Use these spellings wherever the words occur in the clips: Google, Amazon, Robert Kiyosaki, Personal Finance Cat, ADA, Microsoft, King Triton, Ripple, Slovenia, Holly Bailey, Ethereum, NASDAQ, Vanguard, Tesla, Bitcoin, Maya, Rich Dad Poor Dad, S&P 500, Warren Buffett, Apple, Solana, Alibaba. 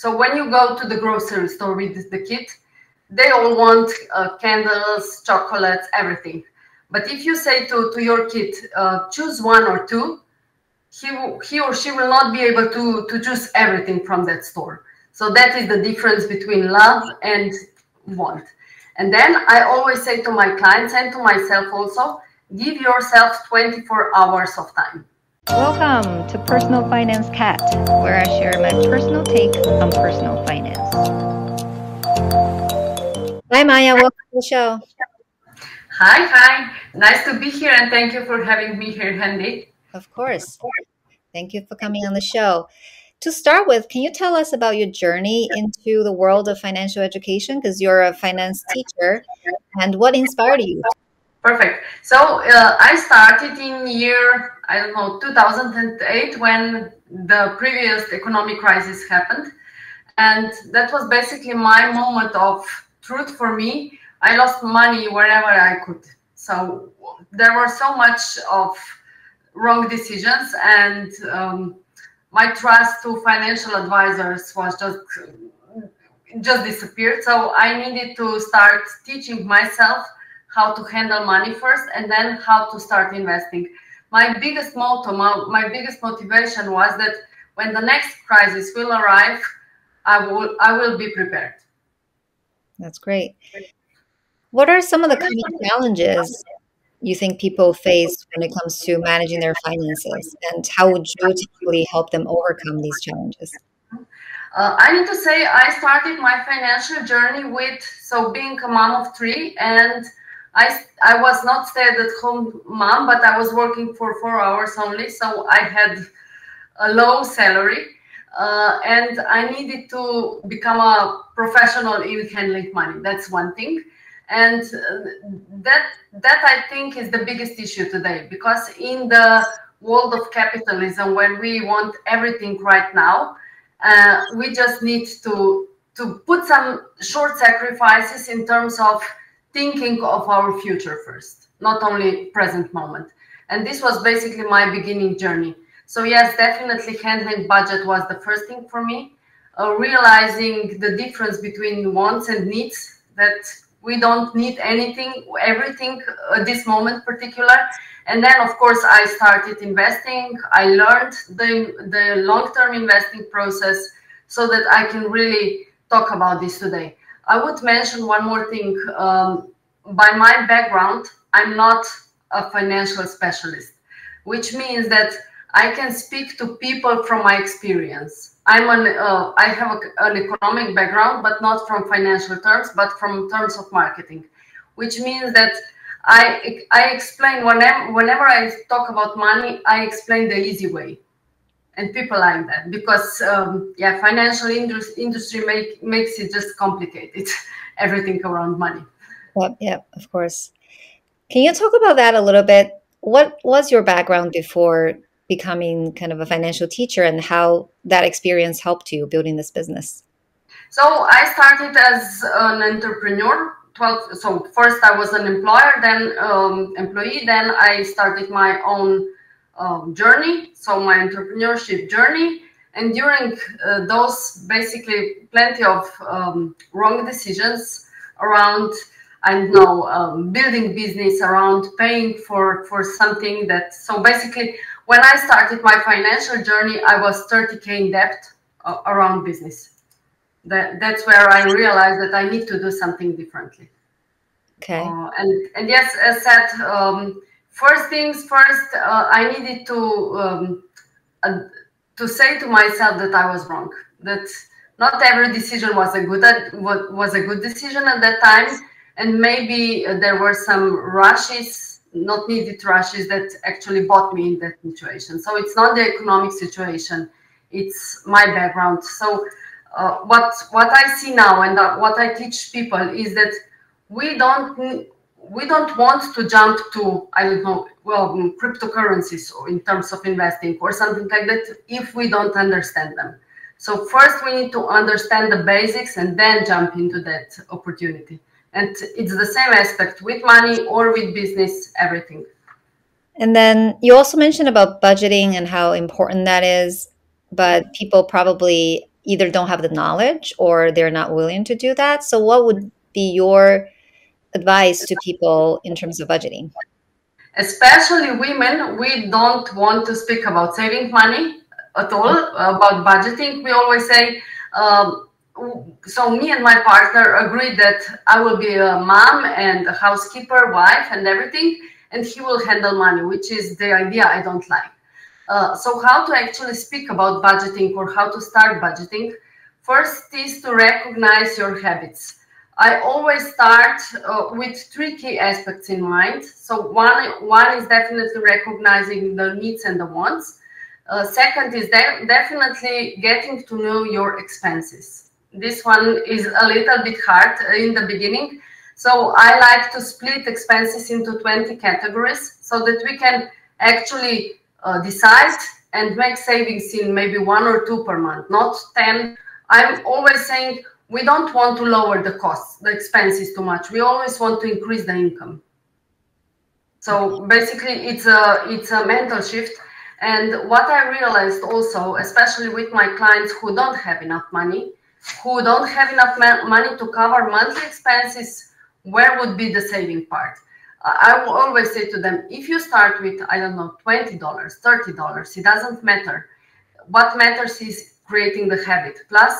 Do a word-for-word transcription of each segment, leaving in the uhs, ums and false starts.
So when you go to the grocery store with the kid, they all want uh, candles, chocolates, everything. But if you say to, to your kid, uh, choose one or two, he, he or she will not be able to, to choose everything from that store. So that is the difference between love and want. And then I always say to my clients and to myself also, give yourself twenty-four hours of time. Welcome to Personal Finance Cat, where I share my personal take on personal finance. Hi, Maya. Welcome to the show. Hi, hi. Nice to be here, and thank you for having me here, Handy. Of course. Thank you for coming on the show. To start with, can you tell us about your journey into the world of financial education? Because you're a finance teacher, and what inspired you? Perfect. So uh, I started in year, I don't know, two thousand eight, when the previous economic crisis happened. And that was basically my moment of truth for me. I lost money wherever I could. So there were so much of wrong decisions, and um, my trust to financial advisors was just, just disappeared. So I needed to start teaching myself how to handle money first, and then how to start investing. My biggest motto, my, my biggest motivation was that when the next crisis will arrive, I will, I will be prepared. That's great. What are some of the common challenges you think people face when it comes to managing their finances, and how would you typically help them overcome these challenges? Uh, I need to say I started my financial journey with, so being a mom of three, and I, I was not stay-at-home mom, but I was working for four hours only, so I had a low salary, uh, and I needed to become a professional in handling money. That's one thing. And that, that I think is the biggest issue today, because in the world of capitalism, when we want everything right now, uh, we just need to, to put some short sacrifices in terms of thinking of our future first, not only present moment. And this was basically my beginning journey. So yes, definitely handling budget was the first thing for me. Uh, realizing the difference between wants and needs, that we don't need anything, everything at this moment particular. And then of course I started investing. I learned the, the long-term investing process so that I can really talk about this today. I would mention one more thing. Um, by my background, I'm not a financial specialist, which means that I can speak to people from my experience. I'm an, uh, I have a, an economic background, but not from financial terms, but from terms of marketing, which means that I, I explain, whenever, whenever I talk about money, I explain the easy way. And people like that, because um, yeah, financial industry, industry make, makes it just complicated, everything around money. Well, yeah, of course. Can you talk about that a little bit? What was your background before becoming kind of a financial teacher, and how that experience helped you building this business? So I started as an entrepreneur. twelve, so first I was an employer, then um, employee, then I started my own Um, journey, so my entrepreneurship journey. And during uh, those basically plenty of um, wrong decisions around, I don't know, um, building business, around paying for, for something that, so basically when I started my financial journey, I was thirty K in debt uh, around business. That, that's where I realized that I need to do something differently. Okay. Uh, and, and yes, as said, um, first things first, uh, I needed to um, uh, to say to myself that I was wrong. That not every decision was a good was a good decision at that time, and maybe uh, there were some rushes, not needed rushes, that actually bought me in that situation. So it's not the economic situation; it's my background. So uh, what what I see now and uh, what I teach people is that we don't. We don't want to jump to, I don't know, well, cryptocurrencies in terms of investing or something like that if we don't understand them. So first we need to understand the basics and then jump into that opportunity. And it's the same aspect with money or with business, everything. And then you also mentioned about budgeting and how important that is, but people probably either don't have the knowledge or they're not willing to do that. So what would be your advice to people in terms of budgeting? Especially women, we don't want to speak about saving money at all, about budgeting. We always say, um, so me and my partner agreed that I will be a mom and a housekeeper, wife and everything, and he will handle money, which is the idea I don't like. Uh, so how to actually speak about budgeting or how to start budgeting? First is to recognize your habits. I always start uh, with three key aspects in mind. So one, one is definitely recognizing the needs and the wants. Uh, second is de- definitely getting to know your expenses. This one is a little bit hard in the beginning. So I like to split expenses into twenty categories so that we can actually uh, decide and make savings in maybe one or two per month, not ten. I'm always saying, we don't want to lower the costs, the expenses too much. We always want to increase the income. So basically it's a, it's a mental shift. And what I realized also, especially with my clients who don't have enough money, who don't have enough money to cover monthly expenses, where would be the saving part? I will always say to them, if you start with, I don't know, twenty dollars, thirty dollars, it doesn't matter. What matters is creating the habit. Plus,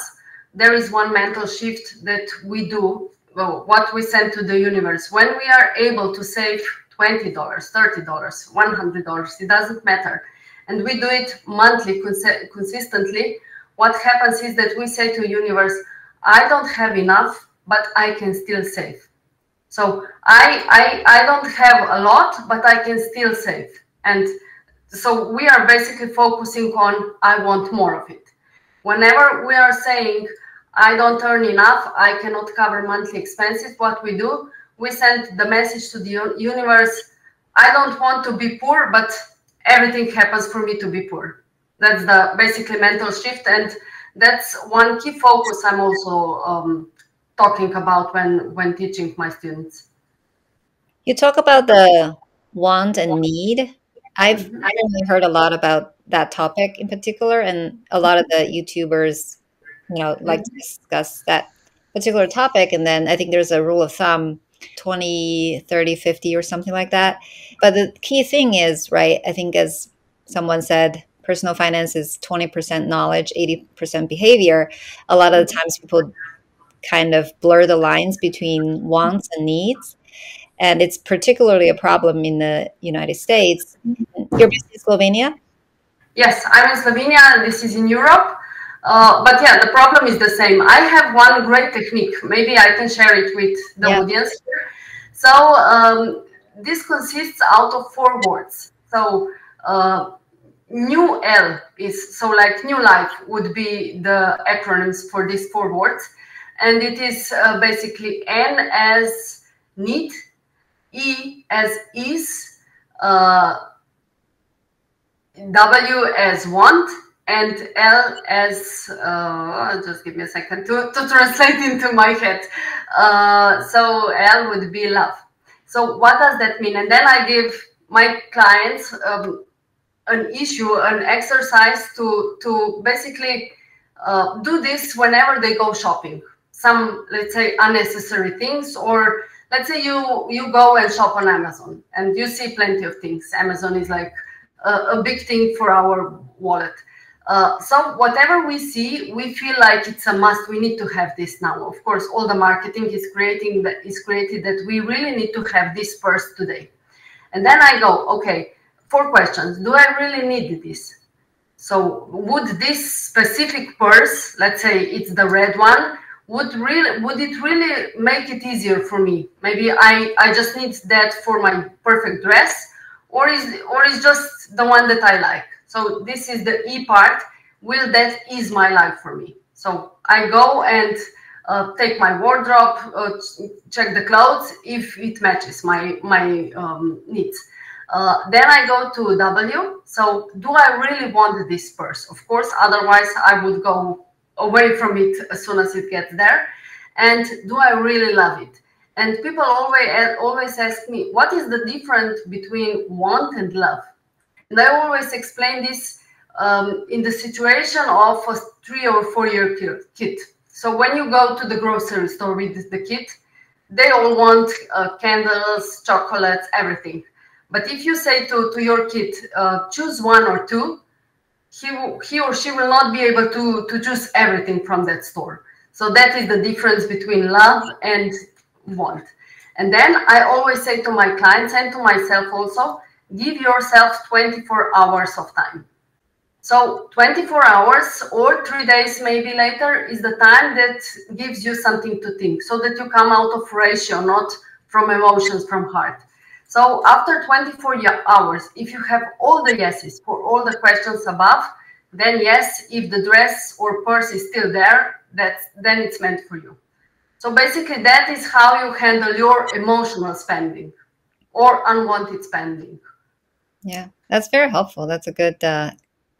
there is one mental shift that we do, well, what we send to the universe. When we are able to save twenty dollars, thirty dollars, one hundred dollars, it doesn't matter. And we do it monthly, cons consistently. What happens is that we say to the universe, I don't have enough, but I can still save. So I, I, I don't have a lot, but I can still save. And so we are basically focusing on, I want more of it. Whenever we are saying, I don't earn enough, I cannot cover monthly expenses, what we do, we send the message to the universe, I don't want to be poor, but everything happens for me to be poor. That's the basically mental shift. And that's one key focus I'm also um, talking about when, when teaching my students. You talk about the want and need. I've really heard a lot about that topic in particular, and a lot of the YouTubers, you know, like to discuss that particular topic. And then I think there's a rule of thumb, twenty, thirty, fifty or something like that. But the key thing is, right, I think as someone said, personal finance is twenty percent knowledge, eighty percent behavior. A lot of the times people kind of blur the lines between wants and needs. And it's particularly a problem in the United States. You're based in Slovenia? Yes, I'm in Slovenia. This is in Europe. Uh, but yeah, the problem is the same. I have one great technique. Maybe I can share it with the yeah. audience here. So um, this consists out of four words. So uh, new L is, so like new life would be the acronyms for these four words. And it is uh, basically N as need, E as is, uh, W as want, and L as, uh, just give me a second to, to translate into my head. Uh, so L would be love. So what does that mean? And then I give my clients um, an issue, an exercise to, to basically uh, do this whenever they go shopping. Some, let's say, unnecessary things, or let's say you, you go and shop on Amazon and you see plenty of things. Amazon is like a, a big thing for our wallet. Uh, so whatever we see, we feel like it's a must. We need to have this now. Of course, all the marketing is creating that is created that we really need to have this purse today. And then I go, okay, four questions. Do I really need this? So would this specific purse, let's say it's the red one, Would really would it really make it easier for me? Maybe I, I just need that for my perfect dress, or is or is just the one that I like. So this is the E part. Will that ease my life for me? So I go and uh, take my wardrobe, uh, check the clothes if it matches my my um, needs. Uh, then I go to W. So do I really want this purse? Of course, otherwise I would go away from it as soon as it gets there. And do I really love it? And people always always ask me, what is the difference between want and love? And I always explain this um, in the situation of a three or four year kid. So when you go to the grocery store with the kid, they all want uh, candles, chocolates, everything. But if you say to, to your kid, uh, choose one or two, he, he or she will not be able to, to choose everything from that store. So that is the difference between love and want. And then I always say to my clients and to myself also, give yourself twenty-four hours of time. So twenty-four hours or three days maybe later is the time that gives you something to think, so that you come out of ratio, not from emotions, from heart. So after twenty-four hours, if you have all the yeses for all the questions above, then yes, if the dress or purse is still there, that's, then it's meant for you. So basically that is how you handle your emotional spending or unwanted spending. Yeah, that's very helpful. That's a good uh,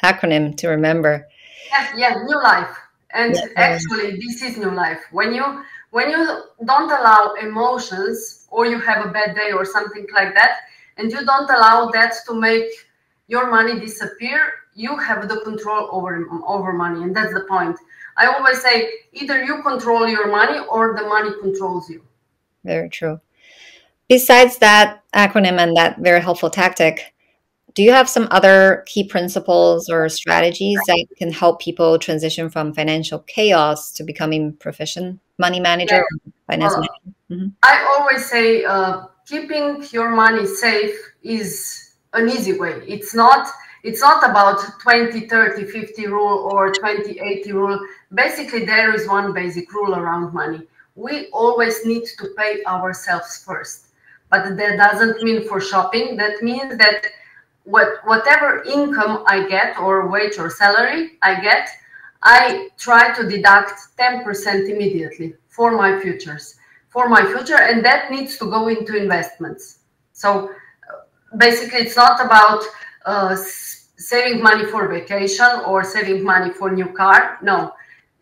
acronym to remember. Yeah, yeah, new life. And yeah, actually this is new life. When you, when you don't allow emotions, or you have a bad day or something like that, and you don't allow that to make your money disappear, you have the control over, over money. And that's the point. I always say either you control your money or the money controls you. Very true. Besides that acronym and that very helpful tactic, do you have some other key principles or strategies that can help people transition from financial chaos to becoming proficient money manager? Yeah. Finance uh, manager? Mm-hmm. I always say uh, keeping your money safe is an easy way. It's not, it's not about twenty, thirty, fifty rule or twenty, eighty rule. Basically, there is one basic rule around money. We always need to pay ourselves first. But that doesn't mean for shopping. That means that What, whatever income I get, or wage or salary I get, I try to deduct ten percent immediately for my futures, for my future, and that needs to go into investments. So basically, it's not about uh, saving money for vacation or saving money for new car. No,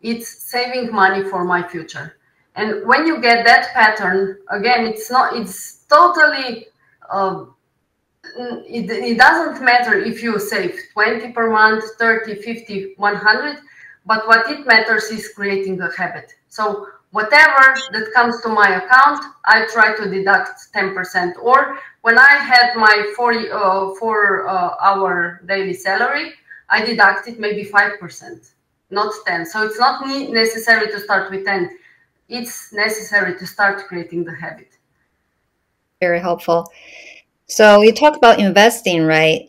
it's saving money for my future. And when you get that pattern, again, it's not, it's totally, uh, It, it doesn't matter if you save twenty per month, thirty, fifty, one hundred, but what it matters is creating a habit. So whatever that comes to my account, I try to deduct ten percent. Or when I had my forty-hour uh, daily salary, I deducted maybe five percent, not ten. So it's not necessary to start with ten. It's necessary to start creating the habit. Very helpful. So you talk about investing, right?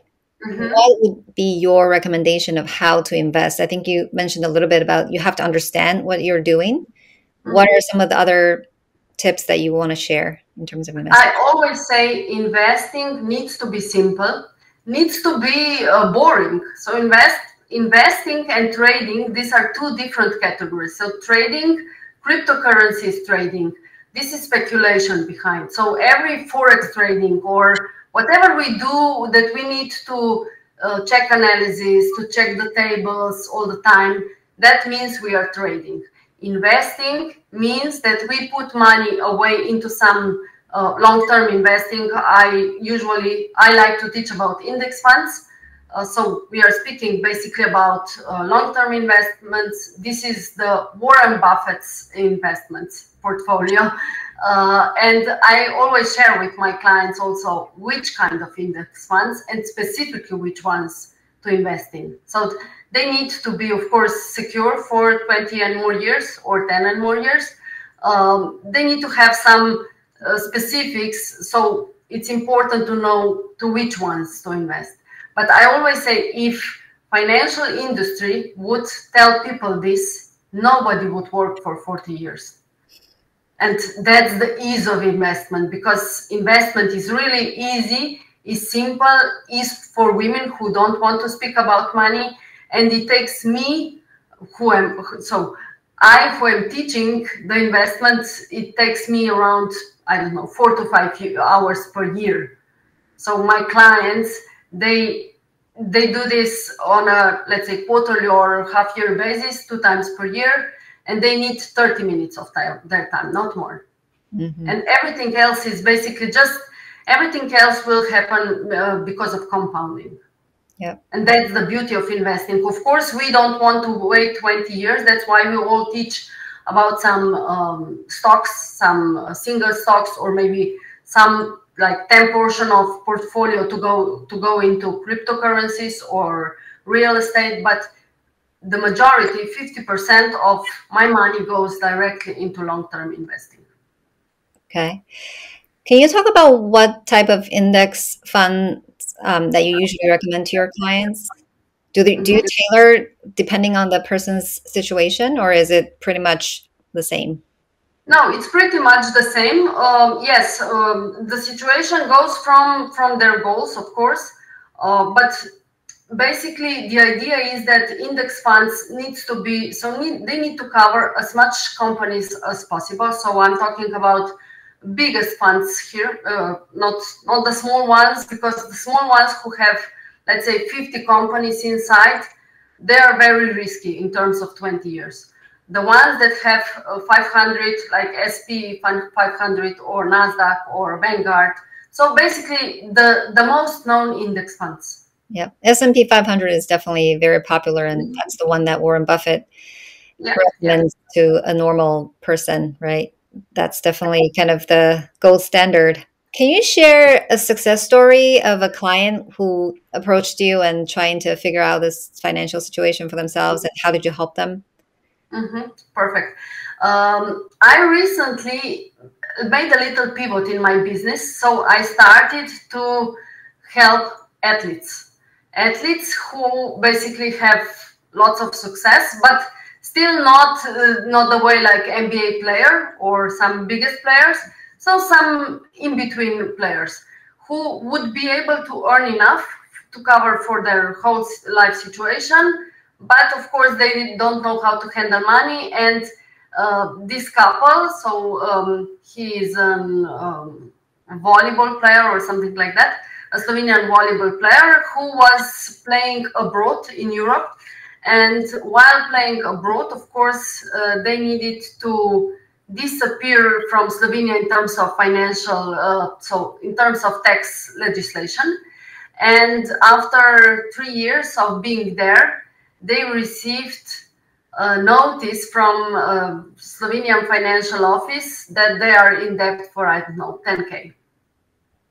Mm-hmm. What would be your recommendation of how to invest? I think you mentioned a little bit about you have to understand what you're doing. Mm-hmm. What are some of the other tips that you want to share in terms of investing? I always say investing needs to be simple, needs to be uh, boring. So invest, investing and trading, these are two different categories. So trading, cryptocurrencies trading. This is speculation behind. So every forex trading or whatever we do that we need to uh, check analysis, to check the tables all the time, that means we are trading. Investing means that we put money away into some uh, long-term investing. I usually, I like to teach about index funds. Uh, so we are speaking basically about uh, long-term investments. This is the Warren Buffett's investments portfolio. Uh, and I always share with my clients also which kind of index funds and specifically which ones to invest in. So they need to be, of course, secure for twenty and more years or ten and more years. Um, they need to have some uh, specifics. So it's important to know to which ones to invest. But I always say if financial industry would tell people this, nobody would work for forty years. And that's the ease of investment, because investment is really easy, is simple, is for women who don't want to speak about money. And it takes me, who am, so I who am teaching the investments, it takes me around, I don't know, four to five hours per year. So my clients, they they do this on a, let's say, quarterly or half year basis, two times per year, and they need thirty minutes of time, their time, not more. Mm-hmm. And everything else is basically just, everything else will happen uh, because of compounding. Yeah. And that's the beauty of investing. Of course, we don't want to wait twenty years. That's why we all teach about some um, stocks, some single stocks, or maybe some like ten portion of portfolio to go to go into cryptocurrencies or real estate. But the majority, fifty percent of my money goes directly into long-term investing. Okay. Can you talk about what type of index fund Um, that you usually recommend to your clients? Do they, do you tailor depending on the person's situation, or is it pretty much the same? No, it's pretty much the same. Um, yes, um, the situation goes from from their goals, of course. Uh, but basically, the idea is that index funds needs to be so need, they need to cover as much companies as possible. So I'm talking about biggest funds here, uh, not not the small ones, because the small ones who have, let's say, fifty companies inside, they are very risky in terms of twenty years. The ones that have uh, five hundred, like S and P five hundred or NASDAQ or Vanguard. So basically, the the most known index funds. Yeah, S and P five hundred is definitely very popular, and that's the one that Warren Buffett yeah. recommends yeah. to a normal person, right? That's definitely kind of the gold standard. Can you share a success story of a client who approached you and trying to figure out this financial situation for themselves, and how did you help them? Mm-hmm. Perfect. Um, I recently made a little pivot in my business. So I started to help athletes, athletes who basically have lots of success, but still not uh, not the way like N B A player or some biggest players, so some in-between players who would be able to earn enough to cover for their whole life situation, but of course they don't know how to handle money. And uh, this couple, so um, he is an um, volleyball player or something like that, a Slovenian volleyball player who was playing abroad in Europe. And while playing abroad, of course, uh, they needed to disappear from Slovenia in terms of financial, uh, so in terms of tax legislation. And after three years of being there, they received a notice from uh, Slovenian financial office that they are in debt for, I don't know, ten K.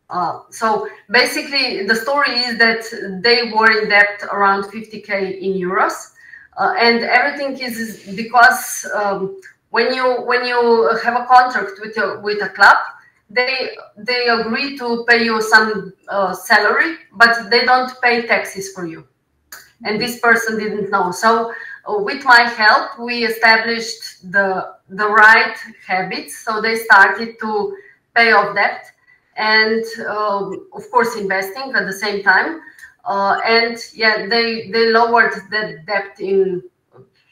Uh, so basically, the story is that they were in debt around fifty K in euros, uh, and everything is because um, when you when you have a contract with your, with a club, they they agree to pay you some uh, salary, but they don't pay taxes for you. And this person didn't know. So uh, with my help, we established the the right habits. So they started to pay off debt. And uh, of course investing at the same time, uh, and yeah, they they lowered the debt in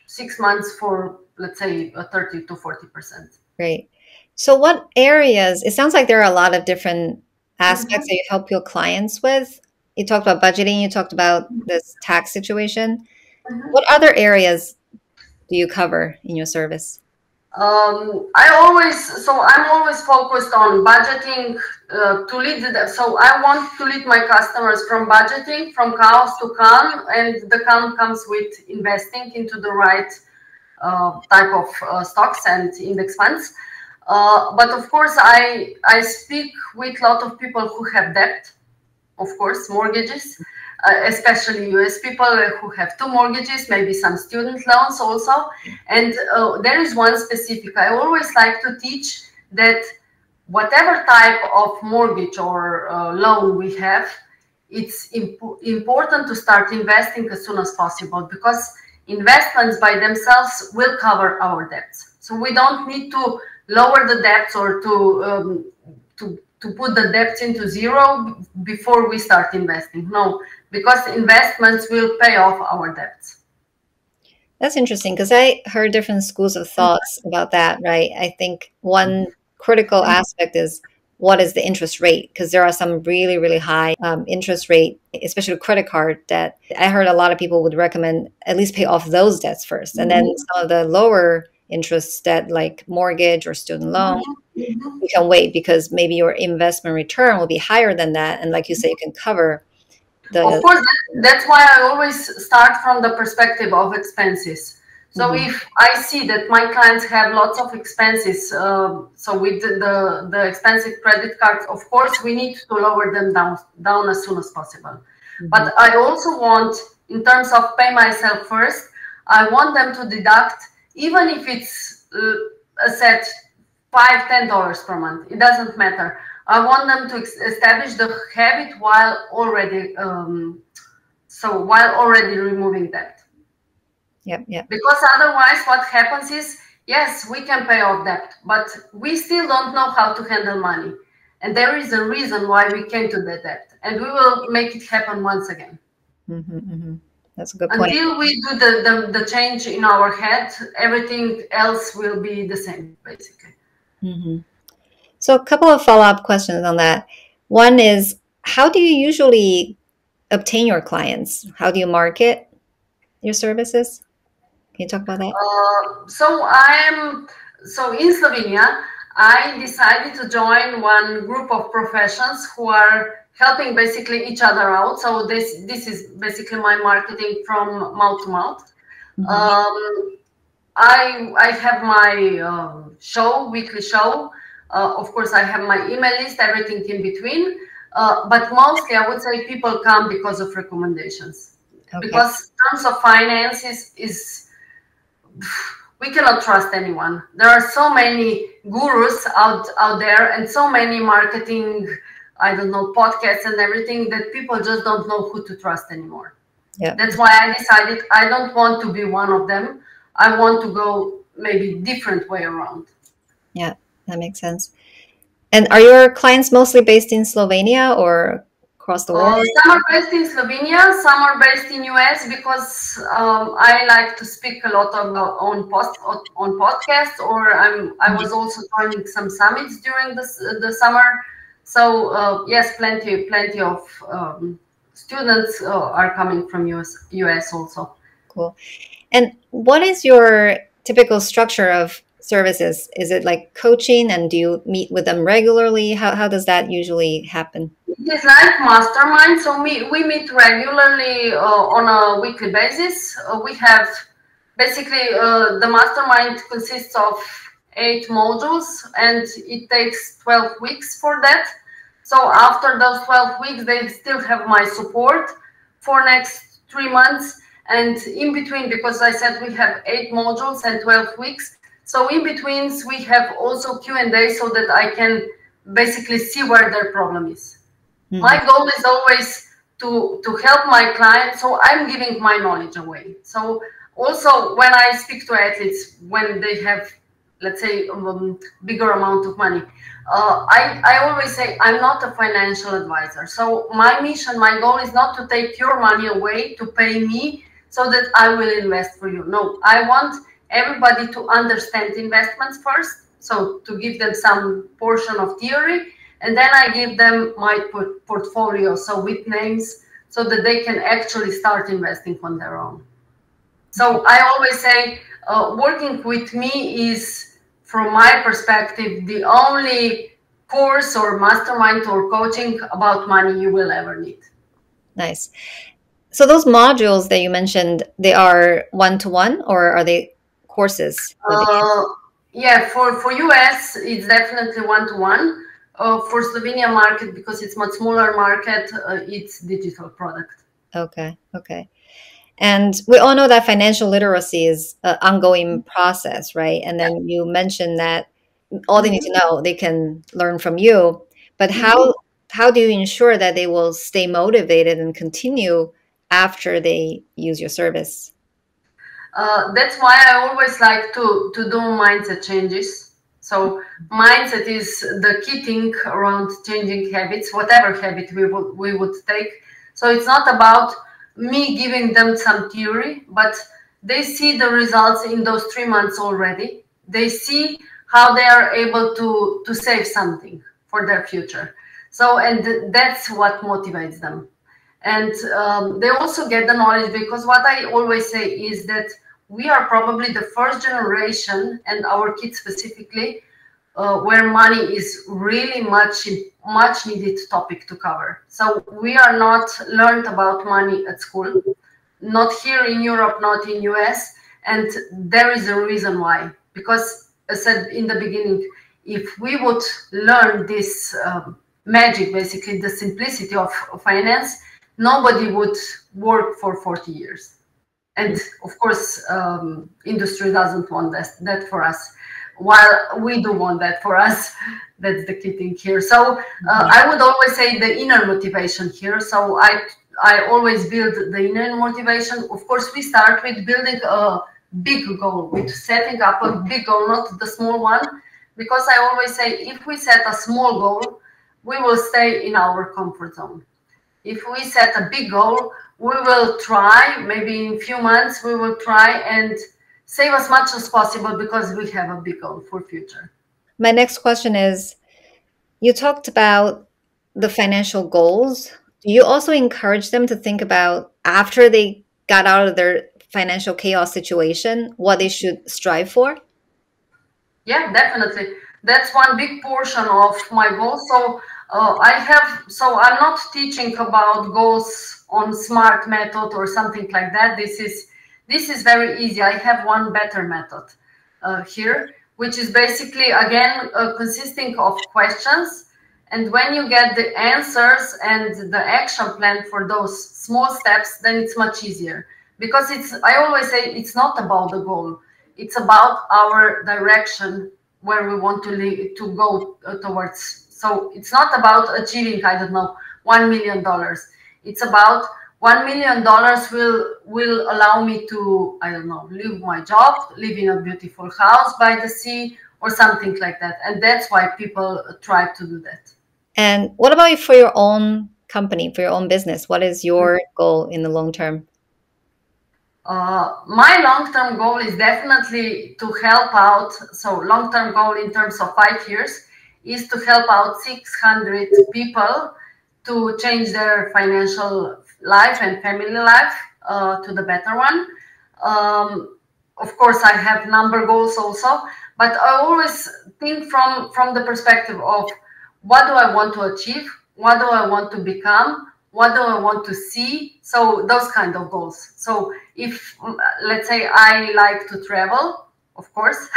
six months for, let's say, thirty to forty percent. Great. So what areas, it sounds like there are a lot of different aspects mm-hmm. that you help your clients with. You talked about budgeting, you talked about this tax situation. Mm-hmm. What other areas do you cover in your service? Um, I always, so I'm always focused on budgeting uh, to lead the, so I want to lead my customers from budgeting, from chaos to calm, and the calm comes with investing into the right uh, type of uh, stocks and index funds. Uh, but of course, I, I speak with a lot of people who have debt, of course, mortgages, uh, especially U S people who have two mortgages, maybe some student loans also. And uh, there is one specific. I always like to teach that whatever type of mortgage or uh, loan we have, it's imp important to start investing as soon as possible, because investments by themselves will cover our debts. So we don't need to lower the debts or to um, to to put the debts into zero before we start investing. No, because investments will pay off our debts. That's interesting, because I heard different schools of thoughts about that, right? I think one critical aspect is, what is the interest rate? Because there are some really, really high um, interest rate, especially credit card debt. I heard a lot of people would recommend at least pay off those debts first. And then some of the lower interest debt, like mortgage or student loan, mm-hmm. you can wait, because maybe your investment return will be higher than that. And like you say, you can cover The, of course, that's why I always start from the perspective of expenses. So mm-hmm. if I see that my clients have lots of expenses, uh, so with the, the expensive credit cards, of course, we need to lower them down, down as soon as possible. Mm-hmm. But I also want, in terms of pay myself first, I want them to deduct, even if it's uh, a set five dollars, ten dollars per month, it doesn't matter. I want them to establish the habit while already, um, so while already removing debt. Yeah, yeah. Because otherwise, what happens is, yes, we can pay off debt, but we still don't know how to handle money, and there is a reason why we came to the debt, and we will make it happen once again. Mm-hmm, mm-hmm. That's a good point. Until we do the, the the change in our head, everything else will be the same, basically. Mm-hmm. So a couple of follow-up questions on that. One is, how do you usually obtain your clients? How do you market your services? Can you talk about that? Uh, so I am, so in Slovenia, I decided to join one group of professions who are helping basically each other out. So this, this is basically my marketing from mouth to mouth. Mm-hmm. um, I, I have my uh, show, weekly show. Uh, of course, I have my email list, everything in between. Uh, but mostly, I would say people come because of recommendations. Okay. Because in terms of finances, is, we cannot trust anyone. There are so many gurus out, out there and so many marketing, I don't know, podcasts and everything that people just don't know who to trust anymore. Yeah. That's why I decided I don't want to be one of them. I want to go maybe different way around. Yeah. That makes sense. And are your clients mostly based in Slovenia or across the world? Uh, some are based in Slovenia, some are based in U S because um, I like to speak a lot on on, post, on podcasts, or I'm, I was also joining some summits during the the summer. So uh, yes, plenty plenty of um, students uh, are coming from U S also. Cool. And what is your typical structure of services? Is it like coaching, and do you meet with them regularly? How, how does that usually happen? It's like mastermind. So we, we meet regularly uh, on a weekly basis. Uh, we have basically uh, the mastermind consists of eight modules, and it takes twelve weeks for that. So after those twelve weeks, they still have my support for next three months. And in between, because I said we have eight modules and twelve weeks, so in betweens, we have also Q and A so that I can basically see where their problem is. Mm-hmm. My goal is always to, to help my client, so I'm giving my knowledge away. So also when I speak to athletes, when they have, let's say, um, bigger amount of money, uh, I, I always say I'm not a financial advisor. So my mission, my goal is not to take your money away to pay me so that I will invest for you. No, I want everybody to understand investments first, so to give them some portion of theory, and then I give them my por portfolio, so with names, so that they can actually start investing on their own. So I always say uh, working with me is, from my perspective, the only course or mastermind or coaching about money you will ever need. Nice. So those modules that you mentioned, they are one-to-one, or are they courses? Uh, yeah, for, for U S, it's definitely one-to-one. Uh, for Slovenia market, because it's much smaller market, uh, it's digital product. Okay, okay. And we all know that financial literacy is an ongoing process, right? And then you mentioned that all they need to know, they can learn from you. But how, how do you ensure that they will stay motivated and continue after they use your service? Uh, that's why I always like to, to do mindset changes. So mindset is the key thing around changing habits, whatever habit we would, we would take. So it's not about me giving them some theory, but they see the results in those three months already. They see how they are able to, to save something for their future. So, and that's what motivates them. And um, they also get the knowledge, because what I always say is that we are probably the first generation, and our kids specifically, uh, where money is really much much needed topic to cover. So we are not learned about money at school, not here in Europe, not in U S, and there is a reason why. Because I said in the beginning, if we would learn this um, magic, basically the simplicity of finance, nobody would work for forty years. And of course, um, industry doesn't want that, that for us, while we do want that for us. That's the key thing here. So uh, I would always say the inner motivation here. So I, I always build the inner motivation. Of course, we start with building a big goal, with setting up a big goal, not the small one. Because I always say, if we set a small goal, we will stay in our comfort zone. If we set a big goal, we will try, maybe in a few months, we will try and save as much as possible because we have a big goal for future. My next question is, you talked about the financial goals. Do you also encourage them to think about, after they got out of their financial chaos situation, what they should strive for? Yeah, definitely. That's one big portion of my goal. So uh, I have, so I'm not teaching about goals on SMART method or something like that. This is, this is very easy. I have one better method uh, here, which is basically, again, uh, consisting of questions. And when you get the answers and the action plan for those small steps, then it's much easier. Because it's, I always say, it's not about the goal. It's about our direction, where we want to lead, to go uh, towards. So it's not about achieving, I don't know, one million dollars. It's about one million dollars will, will allow me to, I don't know, leave my job, live in a beautiful house by the sea or something like that. And that's why people try to do that. And what about for your own company, for your own business? What is your goal in the long term? Uh, my long-term goal is definitely to help out. So long-term goal in terms of five years is to help out six hundred people to change their financial life and family life uh, to the better one. Um, of course, I have number goals also, but I always think from, from the perspective of what do I want to achieve? What do I want to become? What do I want to see? So those kind of goals. So if, let's say, I like to travel, of course,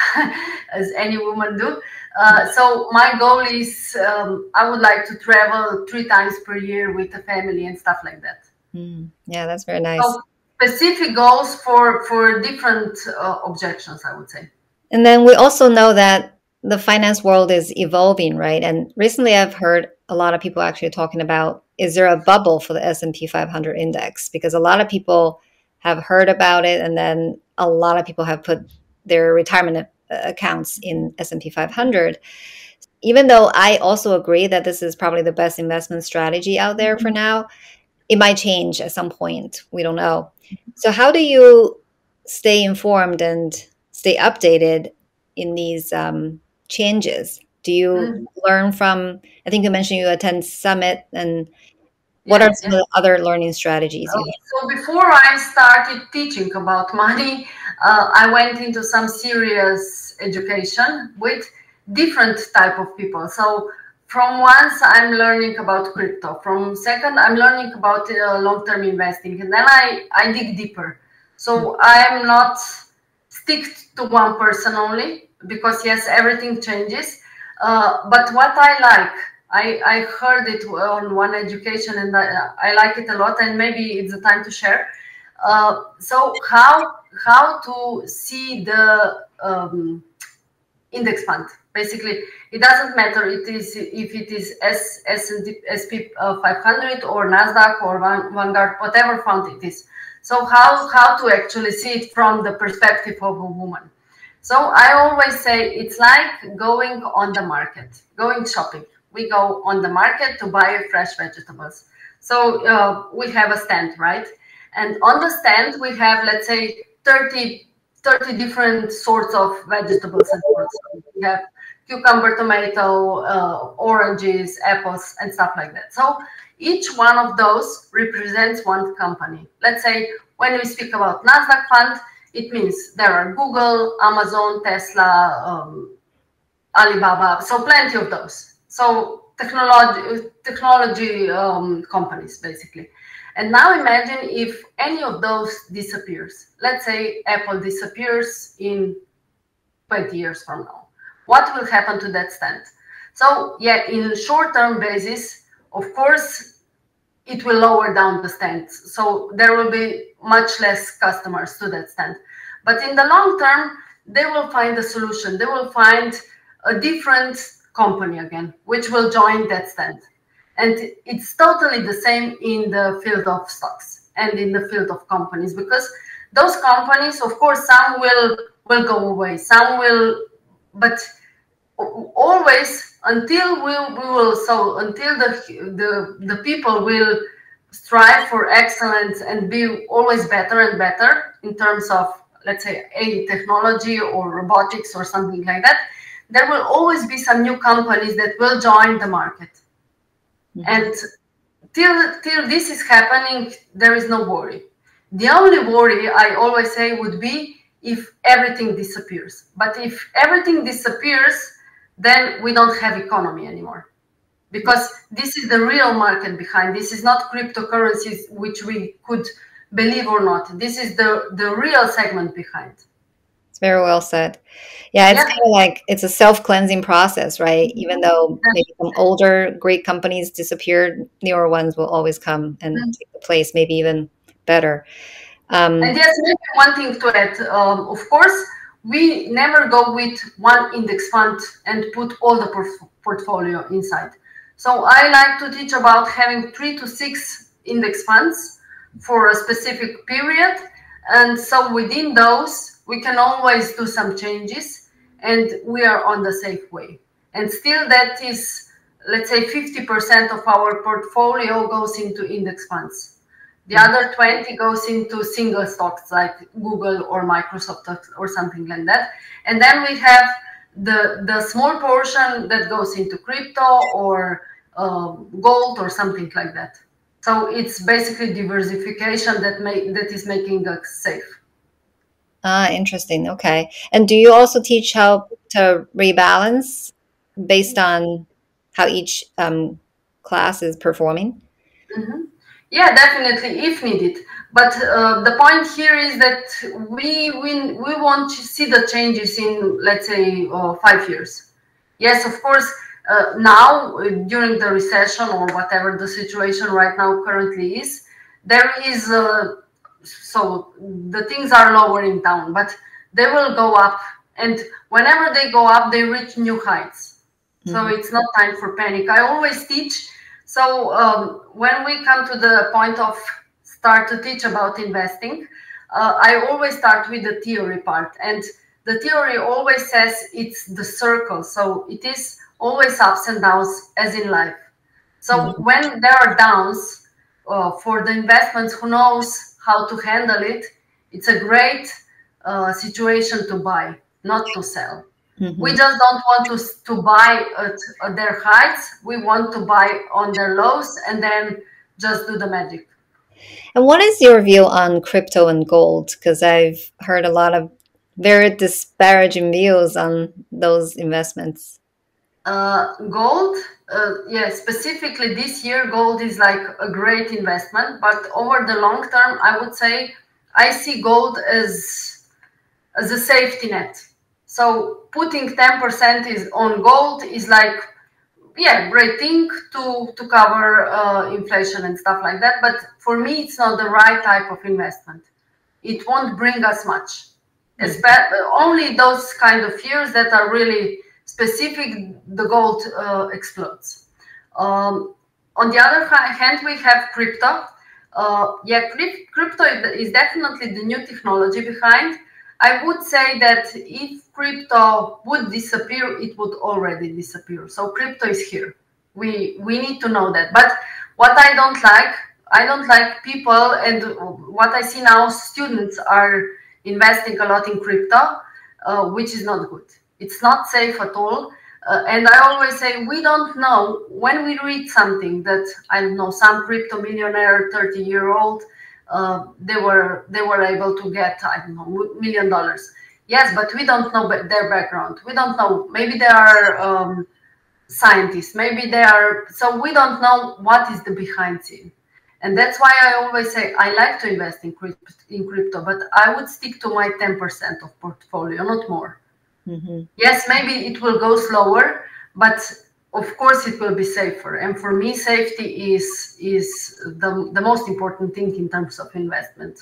as any woman do. Uh, so my goal is um, I would like to travel three times per year with the family and stuff like that. Mm. Yeah, that's very nice. So specific goals for, for different uh, objections, I would say. And then we also know that the finance world is evolving, right? And recently I've heard a lot of people actually talking about, is there a bubble for the S and P five hundred index? Because a lot of people have heard about it, and then a lot of people have put their retirement accounts in S and P five hundred. Even though I also agree that this is probably the best investment strategy out there for now, it might change at some point. We don't know. So how do you stay informed and stay updated in these um, changes? Do you mm-hmm. learn from, I think you mentioned you attend Summit, and what yes, are some yes. of the other learning strategies? Okay, so before I started teaching about money, uh, I went into some serious education with different type of people. So from once I'm learning about crypto, from second I'm learning about uh, long-term investing, and then I, I dig deeper. So I'm not sticked to one person only, because yes, everything changes. Uh, but what I like, I, I heard it on one education, and I, I like it a lot, and maybe it's the time to share. Uh, so how how to see the um, index fund? Basically, it doesn't matter it is, if it is S and P five hundred or NASDAQ or Vanguard, whatever fund it is. So how, how to actually see it from the perspective of a woman? So I always say it's like going on the market, going shopping. We go on the market to buy fresh vegetables. So uh, we have a stand, right? And on the stand, we have, let's say, thirty, thirty different sorts of vegetables. And so we have cucumber, tomato, uh, oranges, apples, and stuff like that. So each one of those represents one company. Let's say when we speak about NASDAQ fund, it means there are Google, Amazon, Tesla, um, Alibaba, so plenty of those. So technology, technology um, companies, basically. And now imagine if any of those disappears. Let's say Apple disappears in twenty years from now. What will happen to that stand? So yeah, in short-term basis, of course, it will lower down the stands. So there will be much less customers to that stand. But in the long term, they will find a solution. They will find a different company again, which will join that stand. And it's totally the same in the field of stocks and in the field of companies, because those companies, of course, some will, will go away, some will, but always until we, we will, so until the, the, the people will strive for excellence and be always better and better in terms of, let's say, a technology or robotics or something like that, there will always be some new companies that will join the market. Mm-hmm. And till, till this is happening, there is no worry. The only worry, I always say, would be if everything disappears. But if everything disappears, then we don't have economy anymore. Because this is the real market behind. This is not cryptocurrencies, which we could believe or not. This is the, the real segment behind. Very well said. Yeah, it's yeah. kind of like it's a self-cleansing process, right? Even though maybe some older great companies disappeared, newer ones will always come and mm-hmm. take the place, maybe even better. Um, and yes, maybe one thing to add. Um, of course, we never go with one index fund and put all the por portfolio inside. So I like to teach about having three to six index funds for a specific period. And so within those, we can always do some changes and we are on the safe way. And still that is, let's say, fifty percent of our portfolio goes into index funds. The other twenty goes into single stocks like Google or Microsoft or something like that. And then we have the, the small portion that goes into crypto or uh, gold or something like that. So it's basically diversification that, may, that is making us safe. Ah, interesting. Okay. And do you also teach how to rebalance based on how each um, class is performing? Mm-hmm. Yeah, definitely, if needed. But uh, the point here is that we, we, we won't see the changes in, let's say, uh, five years. Yes, of course, uh, now, during the recession or whatever the situation right now currently is, there is a... So the things are lowering down, but they will go up. And whenever they go up, they reach new heights. Mm-hmm. So it's not time for panic. I always teach. So um, when we come to the point of start to teach about investing, uh, I always start with the theory part. And the theory always says it's the circle. So it is always ups and downs as in life. So mm-hmm. when there are downs uh, for the investments, who knows how to handle it, it's a great uh, situation to buy, not to sell. Mm-hmm. We just don't want to, to buy at, at their heights. We want to buy on their lows and then just do the magic. And what is your view on crypto and gold? Because I've heard a lot of very disparaging views on those investments. Uh, gold, uh, yeah, specifically this year, gold is like a great investment, but over the long term, I would say I see gold as, as a safety net. So putting ten percent is on gold is like, yeah, great thing to, to cover uh, inflation and stuff like that. But for me, it's not the right type of investment. It won't bring us much. Mm-hmm. Only those kind of years that are really specific, the gold uh, explodes. Um, on the other hand, we have crypto. Uh, yeah, crypt crypto is definitely the new technology behind. I would say that if crypto would disappear, it would already disappear. So crypto is here. We, we need to know that. But what I don't like, I don't like people, and what I see now, students are investing a lot in crypto, uh, which is not good. It's not safe at all. Uh, and I always say, we don't know when we read something that, I don't know, some crypto millionaire, thirty year old, uh, they were, they were able to get, I don't know, million dollars. Yes, but we don't know their background. We don't know. Maybe they are um, scientists. Maybe they are. So we don't know what is the behind scene. And that's why I always say I like to invest in crypto, in crypto but I would stick to my ten percent of portfolio, not more. Mm-hmm. Yes, maybe it will go slower, but of course it will be safer. And for me, safety is, is the, the most important thing in terms of investment.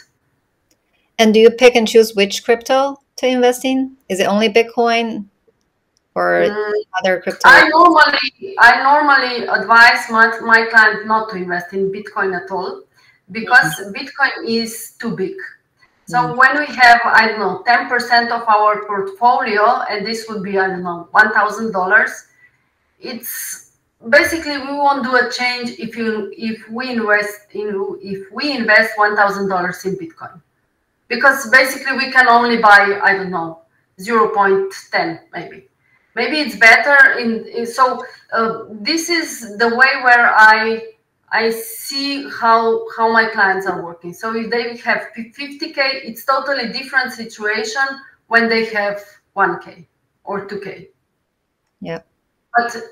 And do you pick and choose which crypto to invest in? Is it only Bitcoin or mm, other crypto? I normally, I normally advise my, my client not to invest in Bitcoin at all because mm-hmm. Bitcoin is too big. So mm-hmm. when we have, I don't know, ten percent of our portfolio, and this would be, I don't know, one thousand dollars, it's basically we won't do a change if you if we invest in if we invest one thousand dollars in Bitcoin. Because basically we can only buy, I don't know, zero point one zero maybe. Maybe it's better. In, in so uh, this is the way where I I see how how my clients are working. So if they have fifty K, it's totally different situation when they have one K or two K. Yeah. But the,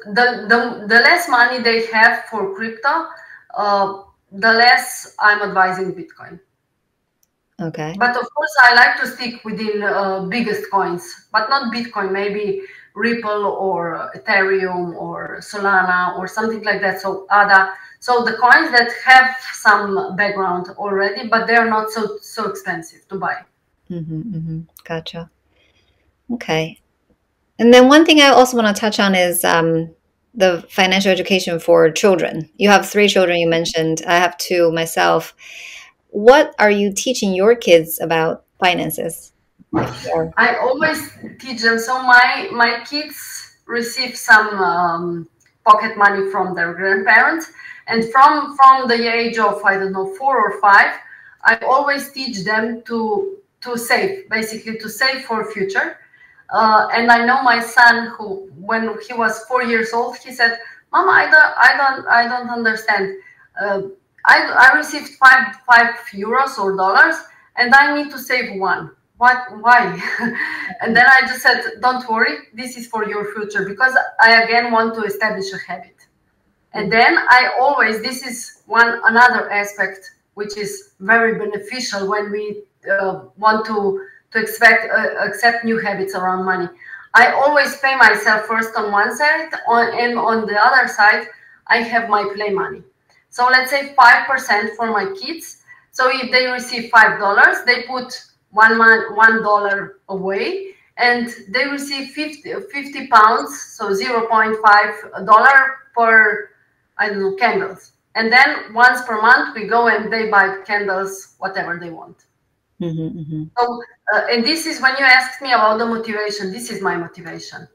the, the less money they have for crypto, uh, the less I'm advising Bitcoin. Okay. But of course, I like to stick within uh, biggest coins, but not Bitcoin, maybe Ripple or Ethereum or Solana or something like that. So A D A. So the coins that have some background already, but they're not so, so expensive to buy. Mm-hmm, mm-hmm. Gotcha. Okay. And then one thing I also want to touch on is um, the financial education for children. You have three children, you mentioned. I have two myself. What are you teaching your kids about finances? I always teach them. So my, my kids receive some um, pocket money from their grandparents. And from, from the age of, I don't know, four or five, I always teach them to, to save, basically to save for future. Uh, and I know my son, who, when he was four years old, he said, "Mama, I don't, I don't, I don't understand. Uh, I, I received five, five euros or dollars, and I need to save one. What? Why?" And then I just said, "Don't worry, this is for your future because I again want to establish a habit." And then I always, this is one another aspect which is very beneficial when we uh, want to. to expect, uh, accept new habits around money. I always pay myself first on one side, on, and on the other side, I have my play money. So let's say five percent for my kids. So if they receive five dollars, they put one month, one dollar away, and they receive fifty pounds, so zero point five dollars per, I don't know, candles. And then once per month, we go and they buy candles, whatever they want. Mm-hmm, mm-hmm. So, uh, and this is when you asked me about the motivation. This is my motivation.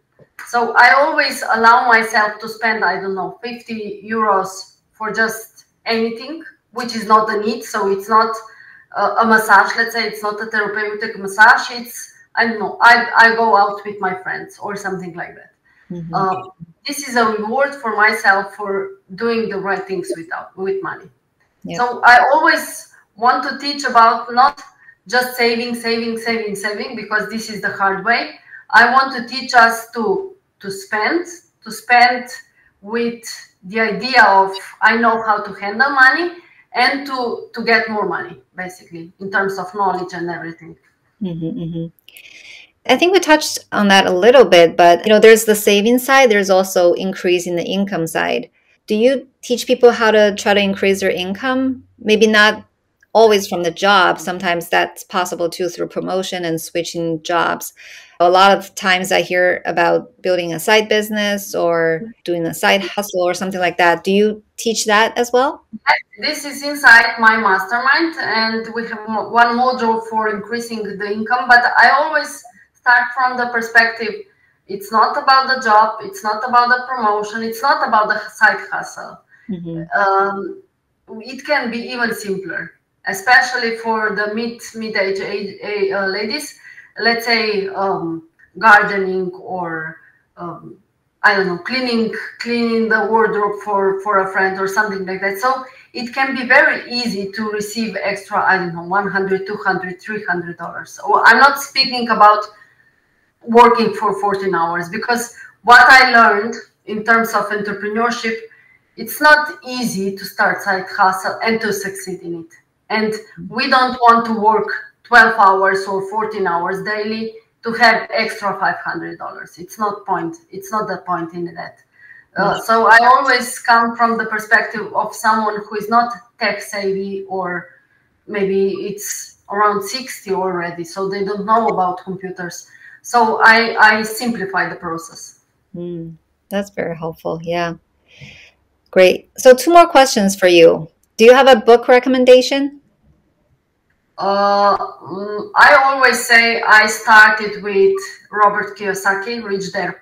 So I always allow myself to spend, I don't know, fifty euros for just anything, which is not a need. So it's not uh, a massage. Let's say it's not a therapeutic massage. It's, I don't know, I, I go out with my friends or something like that. Mm-hmm. uh, this is a reward for myself for doing the right things without, with money. Yeah. So I always want to teach about not just saving, saving, saving, saving, because this is the hard way. I want to teach us to, to spend, to spend with the idea of I know how to handle money and to, to get more money, basically, in terms of knowledge and everything. Mm-hmm, mm-hmm. I think we touched on that a little bit, but you know, there's the saving side, there's also increasing the income side. Do you teach people how to try to increase their income? Maybe not always from the job. Sometimes that's possible too through promotion and switching jobs. A lot of times I hear about building a side business or doing a side hustle or something like that. Do you teach that as well? This is inside my mastermind, and we have one module for increasing the income. But I always start from the perspective, it's not about the job, it's not about the promotion, it's not about the side hustle. Mm-hmm. um, it can be even simpler. Especially for the mid mid age uh, ladies, let's say um, gardening or um, I don't know, cleaning cleaning the wardrobe for for a friend or something like that. So it can be very easy to receive extra, I don't know, one hundred, two hundred, three hundred dollars. Or I'm not speaking about working for fourteen hours, because what I learned in terms of entrepreneurship, it's not easy to start side hustle and to succeed in it. And we don't want to work twelve hours or fourteen hours daily to have extra five hundred dollars. It's not point. It's not the point in that. Uh, so I always come from the perspective of someone who is not tech savvy, or maybe it's around sixty already, so they don't know about computers. So I, I simplify the process. Mm, that's very helpful. Yeah. Great. So two more questions for you. Do you have a book recommendation? Uh, I always say I started with Robert Kiyosaki, Rich Dad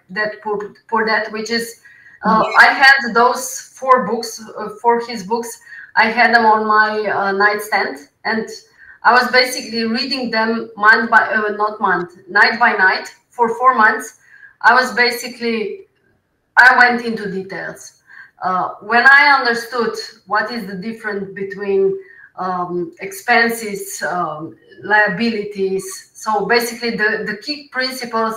Poor Dad, which is, uh, mm-hmm. I had those four books, uh, four his books. I had them on my uh, nightstand, and I was basically reading them month by, uh, not month, night by night for four months. I was basically, I went into details. Uh, when I understood what is the difference between um, expenses, um, liabilities, so basically the, the key principles,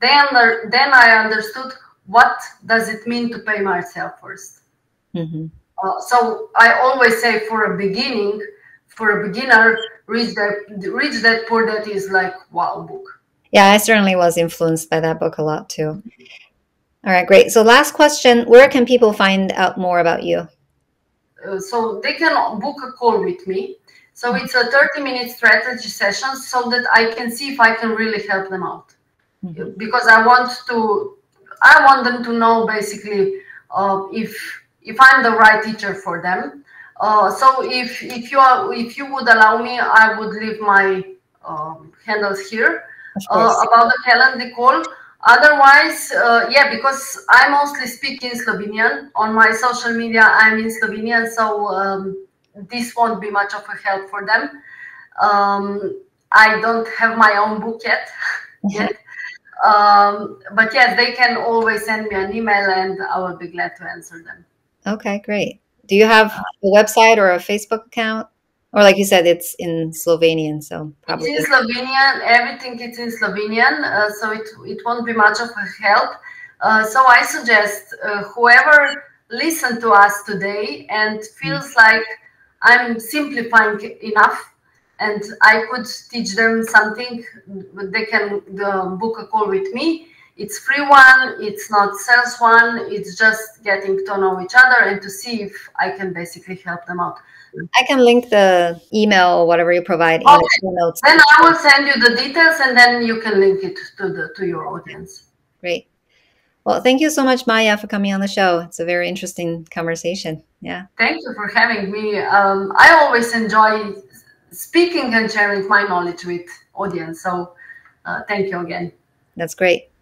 then, under, then I understood what does it mean to pay myself first. Mm-hmm. uh, so I always say for a beginning, for a beginner, Rich Dad Poor Dad is like wow book. Yeah, I certainly was influenced by that book a lot too. All right, great. So last question, where can people find out more about you? Uh, so they can book a call with me. So it's a thirty minute strategy session so that I can see if I can really help them out. Mm-hmm. Because I want to, I want them to know basically uh, if, if I'm the right teacher for them. Uh, so if, if, you are, if you would allow me, I would leave my um, handles here uh, about the calendar call. Otherwise, uh, yeah, because I mostly speak in Slovenian. On my social media, I'm in Slovenian, so um, this won't be much of a help for them. Um, I don't have my own book yet. yet. Um, but yes, they can always send me an email and I will be glad to answer them. Okay, great. Do you have a website or a Facebook account? Or like you said, it's in Slovenian, so probably. It's in Slovenian, everything is in Slovenian, uh, so it, it won't be much of a help. Uh, so I suggest uh, whoever listened to us today and feels like I'm simplifying enough and I could teach them something, they can uh, book a call with me. It's free one, it's not sales one, it's just getting to know each other and to see if I can basically help them out. I can link the email, whatever you provide. Okay. In the notes. Then I will send you the details and then you can link it to, the, to your audience. Great. Well, thank you so much, Maya, for coming on the show. It's a very interesting conversation. Yeah. Thank you for having me. Um, I always enjoy speaking and sharing my knowledge with audience. So uh, thank you again. That's great.